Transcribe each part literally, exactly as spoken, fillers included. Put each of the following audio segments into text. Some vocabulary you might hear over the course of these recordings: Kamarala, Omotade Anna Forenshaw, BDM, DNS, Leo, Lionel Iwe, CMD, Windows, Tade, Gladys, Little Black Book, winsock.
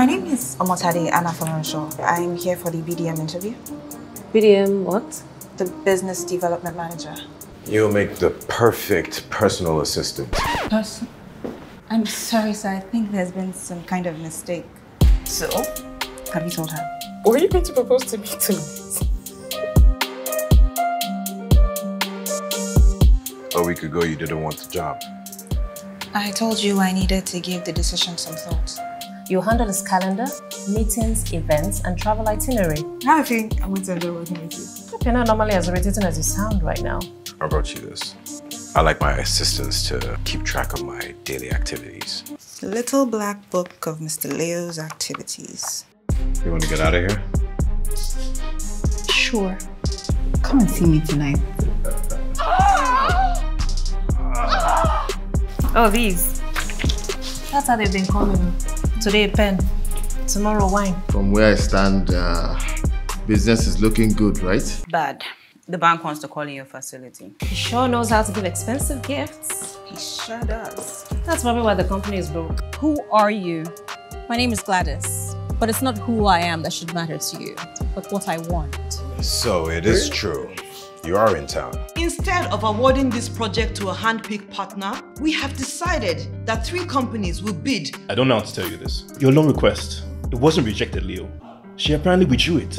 My name is Omotade Anna Forenshaw. I'm here for the B D M interview. B D M what? The Business Development Manager. You'll make the perfect personal assistant. Person? I'm sorry, sir. I think there's been some kind of mistake. So, have you told her? Were you going to propose to me tonight? A week ago, you didn't want the job. I told you I needed to give the decision some thought. You'll handle his calendar, meetings, events, and travel itinerary. I think I'm going to enjoy working with you. You're not normally as irritating as you sound right now. I brought you this. I like my assistants to keep track of my daily activities. The Little Black Book of Mister Leo's activities. You want to get out of here? Sure. Come and see me tonight. Oh, these. That's how they've been calling me. Today, pen. Tomorrow, wine. From where I stand, uh, business is looking good, right? Bad. The bank wants to call in your facility. He sure knows how to give expensive gifts. He sure does. That's probably why the company is broke. Who are you? My name is Gladys, but it's not who I am that should matter to you, but what I want. So it is true. You are in town. Instead of awarding this project to a hand-picked partner, we have decided that three companies will bid. I don't know how to tell you this. Your loan request, it wasn't rejected, Leo. She apparently withdrew it.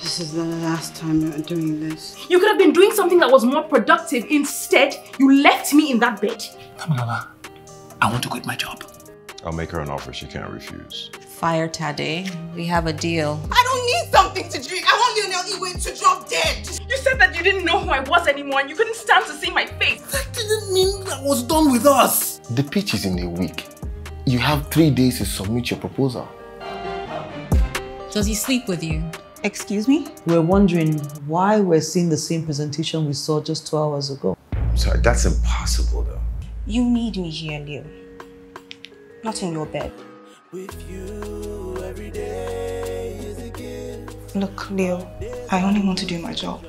This is the last time you're doing this. You could have been doing something that was more productive. Instead, you left me in that bed. Kamarala, I want to quit my job. I'll make her an offer she can't refuse. Fire Tade, we have a deal. I don't need something to drink. I want Lionel Iwe to drop dead. You said that you didn't know who I was anymore and you couldn't stand to see my face. That didn't mean that was done with us. The pitch is in a week. You have three days to submit your proposal. Does he sleep with you? Excuse me? We're wondering why we're seeing the same presentation we saw just two hours ago. I'm sorry, that's impossible though. You need me here, Leo. Not in your bed. With you every day is a gift. Look, Leo, I only want to do my job.